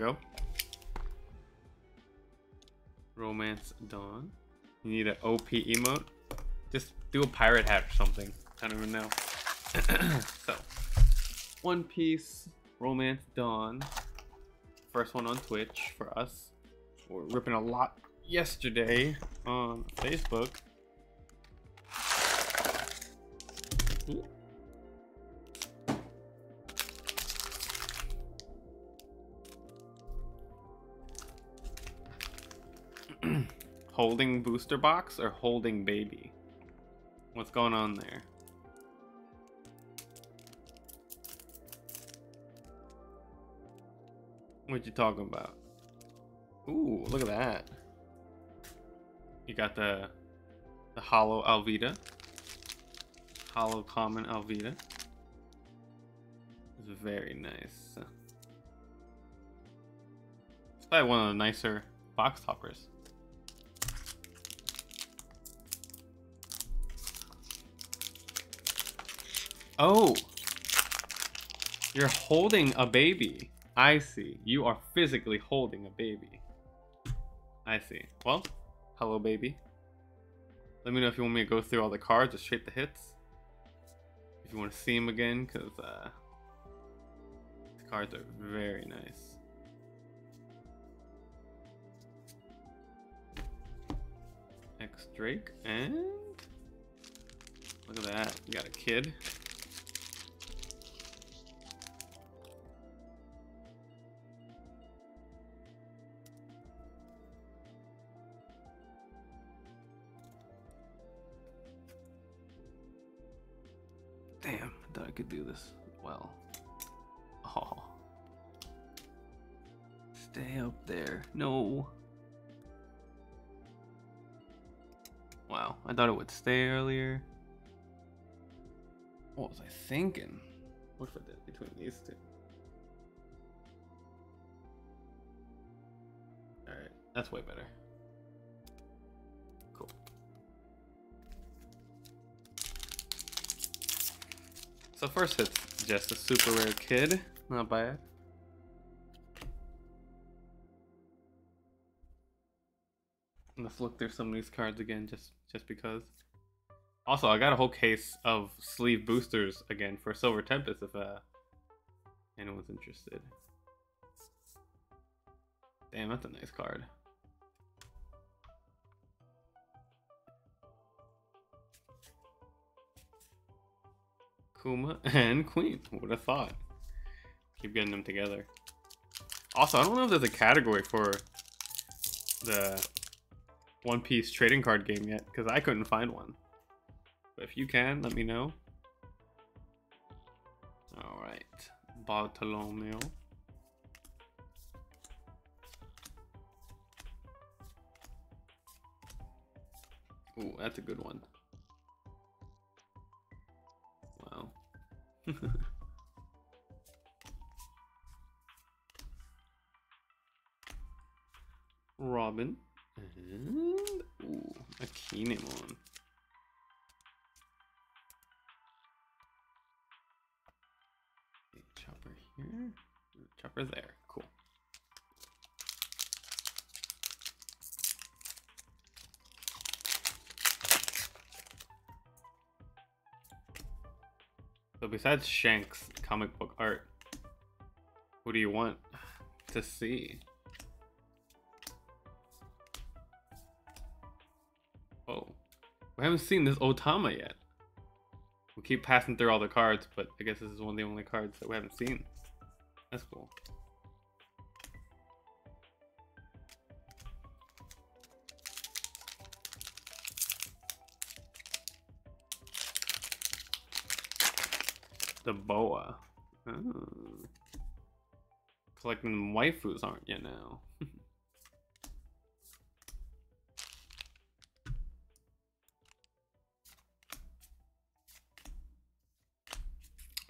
go. Romance Dawn. You need an OP emote? Just do a pirate hat or something. I don't even know. So, One Piece, Romance Dawn. First one on Twitch for us. We're ripping a lot yesterday on Facebook. Ooh. Holding booster box or holding baby? What's going on there? What you talking about? Ooh, look at that. You got the hollow Alvida. Hollow common Alvida. It's very nice. It's probably one of the nicer box toppers. Oh, you're holding a baby. I see. You are physically holding a baby. I see. Well, hello, baby. Let me know if you want me to go through all the cards or straight the hits. If you want to see them again, because the cards are very nice. X-Drake, and look at that. You got a Kid. Do this well. Oh, stay up there. No. Wow, I thought it would stay earlier. What was I thinking? What if I did between these two? All right, that's way better. So first it's just a super rare Kid, not bad. Let's look through some of these cards again, just because. Also, I got a whole case of sleeve boosters again for Silver Tempest if anyone's interested. Damn, that's a nice card. Kuma and Queen. Would have thought. Keep getting them together. Also, I don't know if there's a category for the One Piece trading card game yet, because I couldn't find one. But if you can, let me know. Alright. Bartolomeo. Ooh, that's a good one. Robin and ooh, a Kinemon. Okay, Chopper here, Chopper there. Cool. So besides Shanks comic book art, who do you want to see? Oh, we haven't seen this Otama yet. We keep passing through all the cards, but I guess this is one of the only cards that we haven't seen. That's cool. The Boa. Oh. Collecting waifus, aren't you now?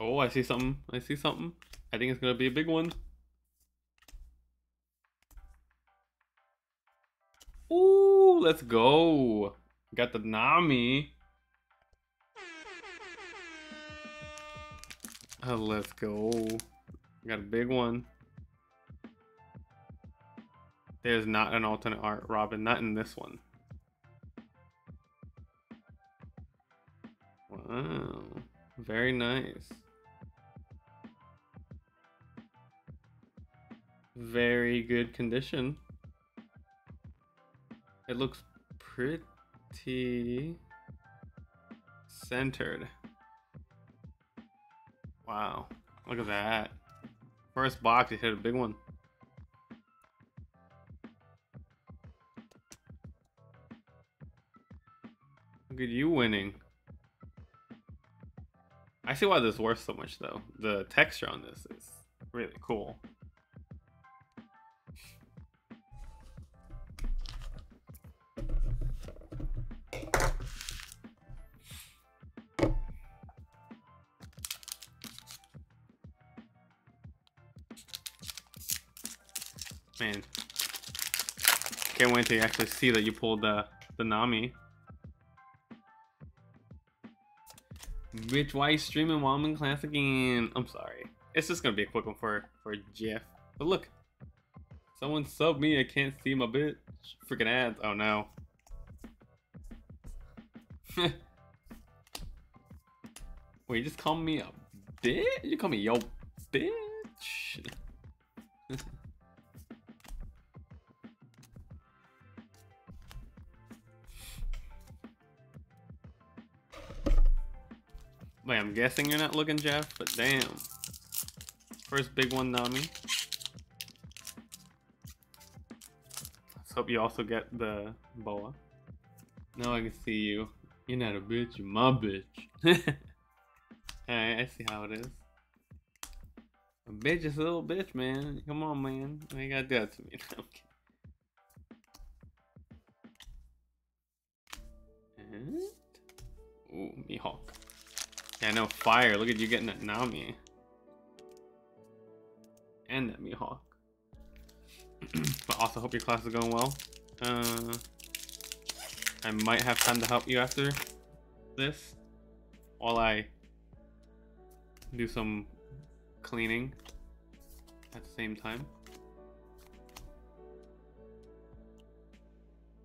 Oh, I see something. I see something. I think it's gonna be a big one. Ooh, let's go. Got the Nami. Let's go. Got a big one. There's not an alternate art, Robin. Not in this one. Wow. Very nice. Very good condition. It looks pretty centered. Wow. Look at that. First box, it hit a big one. Look at you winning. I see why this is worth so much though. The texture on this is really cool. Man, can't wait to actually see that you pulled the Nami. Bitch, why are you streaming while I'm in class again? I'm sorry. It's just gonna be a quick one for Jeff. But look, someone subbed me. I can't see my bitch. Freaking ads. Oh no. Wait, you just call me a bitch? You call me yo bitch? Wait, I'm guessing you're not looking, Jeff, but damn. First big one, Nami. Let's hope you also get the Boa. Now I can see you. You're not a bitch, you're my bitch. Alright, I see how it is. A bitch is a little bitch, man. Come on, man. You ain't gotta do that to me. No, I'm kidding. And... ooh, Mihawk. Yeah, no fire. Look at you getting that Nami. And that Mihawk. But also hope your class is going well. I might have time to help you after this. While I do some cleaning at the same time.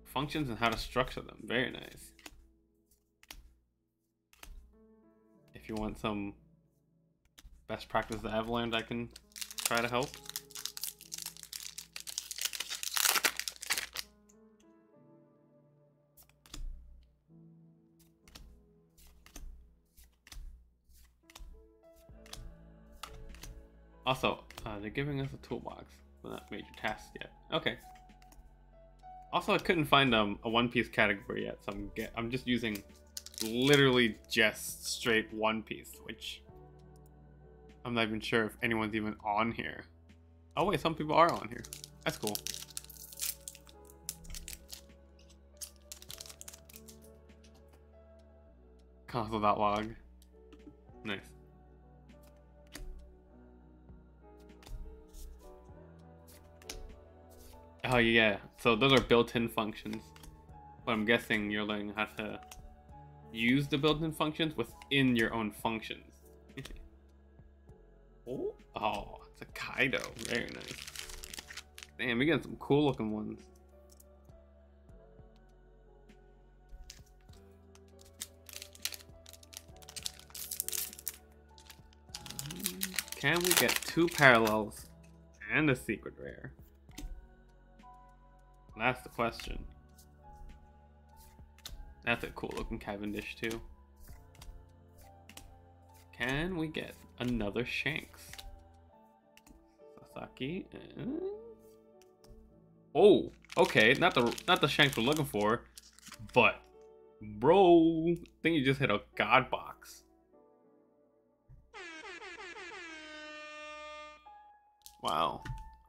Functions and how to structure them. Very nice. If you want some best practice that I've learned, I can try to help. Also, they're giving us a toolbox, but not major tasks yet. Okay. Also, I couldn't find a One Piece category yet, so I'm just using. Literally just straight One Piece, which I'm not even sure if anyone's even on here. Oh wait, some people are on here. That's cool. Console.log. Nice. Oh yeah, so those are built-in functions. But I'm guessing you're learning how to use the built-in functions within your own functions. Oh, it's a Kaido. Very nice. Damn, we got some cool looking ones. Can we get two parallels and a secret rare? That's the question. That's a cool looking Cavendish too. Can we get another Shanks? Sasaki and... oh, okay, not the Shanks we're looking for, but bro, I think you just hit a god box. Wow,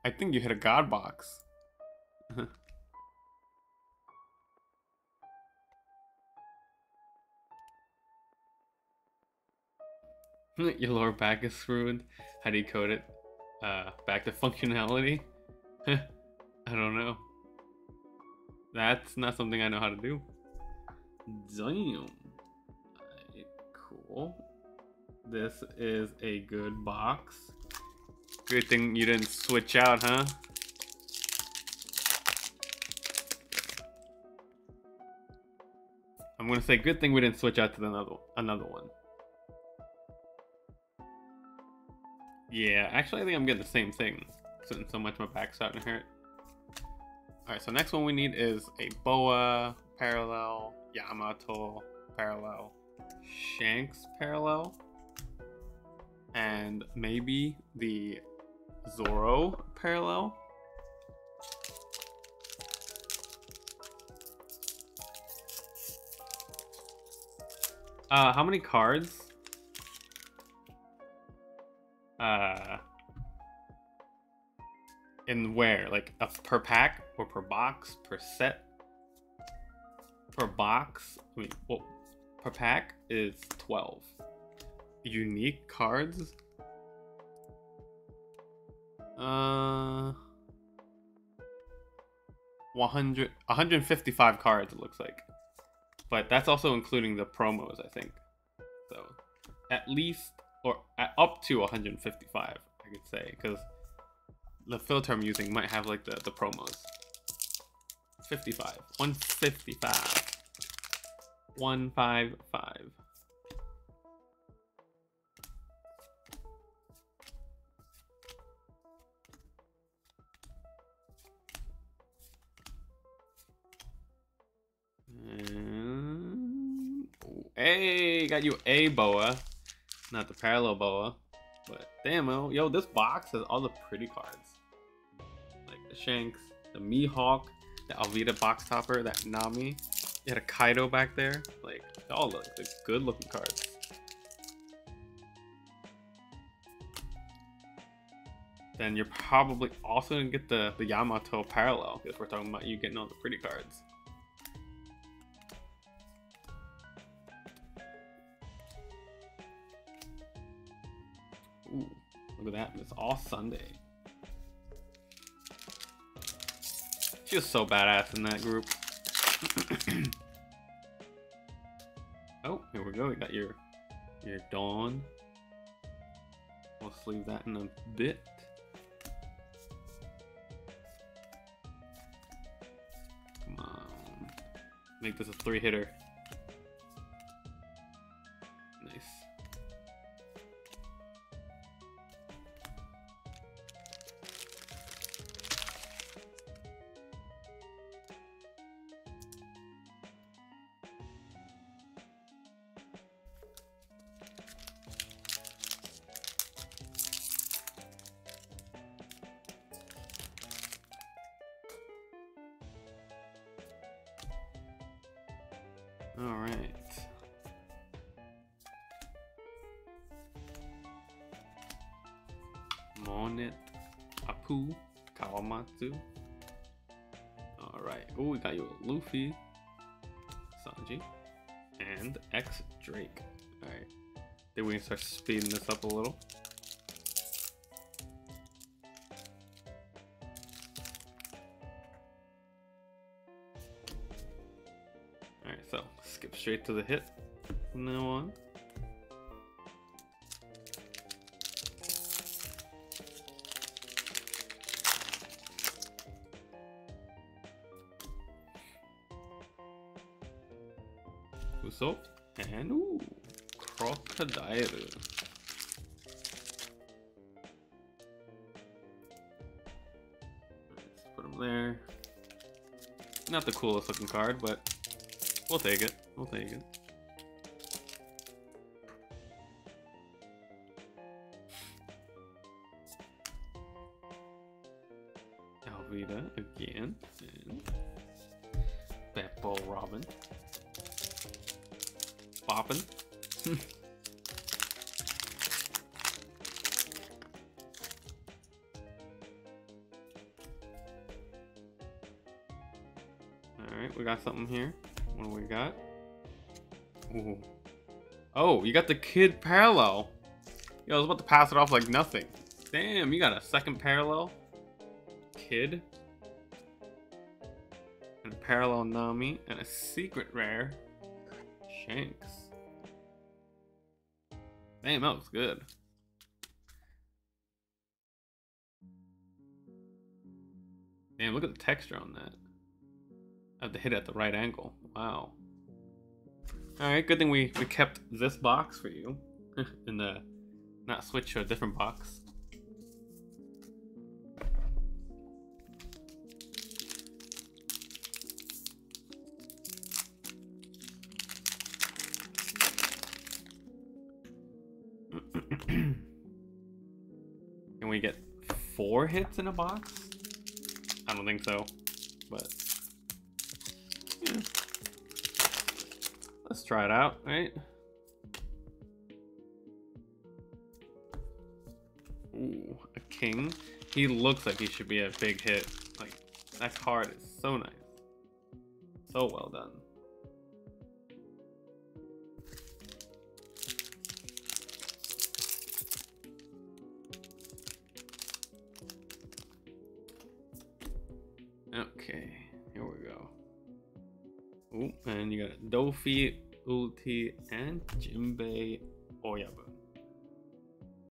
I think you hit a god box. Your lower back is screwed. How do you code it? Back to functionality? I don't know. That's not something I know how to do. Damn. Cool. This is a good box. Good thing you didn't switch out, huh? I'm gonna say good thing we didn't switch out to another one. Yeah, actually I think I'm getting the same thing. Sitting so much my back's starting to hurt. Alright, so next one we need is a Boa parallel, Yamato parallel, Shanks parallel, and maybe the Zoro parallel. How many cards? In where? Like per pack or per box? Per set? Per box? I mean, well, per pack is 12. Unique cards? Uh, 155 cards it looks like. But that's also including the promos, I think. So at least, or up to 155, I could say, because the filter I'm using might have like the promos. 55, 155, 155. Hey, got you a Boa, not the parallel Boa, but damn, yo, this box has all the pretty cards, like the Shanks, the Mihawk, the Alvida box topper, that Nami, you had a Kaido back there, like, they all look like good looking cards. Then you're probably also gonna get the Yamato parallel, because we're talking about you getting all the pretty cards. Ooh, look at that, it's all Sunday. She was so badass in that group. Oh, here we go, we got your Dawn. We'll sleeve that in a bit. Come on. Make this a 3-hitter. Alright. Monet, Apu, Kawamatsu. Alright. Oh, we got you a Luffy, Sanji, and X-Drake. Alright. Then we can start speeding this up a little. Straight to the hit from now on. Usopp and ooh, Crocodile. Let's put him there. Not the coolest looking card, but we'll take it. We'll take it. Alvida again, and that ball Robin. Boppin'. All right, we got something here. What do we got? Ooh. Oh, you got the Kid parallel. Yo, I was about to pass it off like nothing. Damn, you got a second parallel Kid, and a parallel Nami, and a secret rare Shanks. Damn, that was good. Damn, look at the texture on that. I have to hit it at the right angle. Wow. Alright, good thing we kept this box for you. And not switch to a different box. Can we get 4 hits in a box? I don't think so, but yeah. Let's try it out, right? Ooh, a king. He looks like he should be a big hit. Like, that card is so nice. So well done. Okay, here we go. Ooh, and you got Doffy, Ulti, and Jimbei, Oyabu.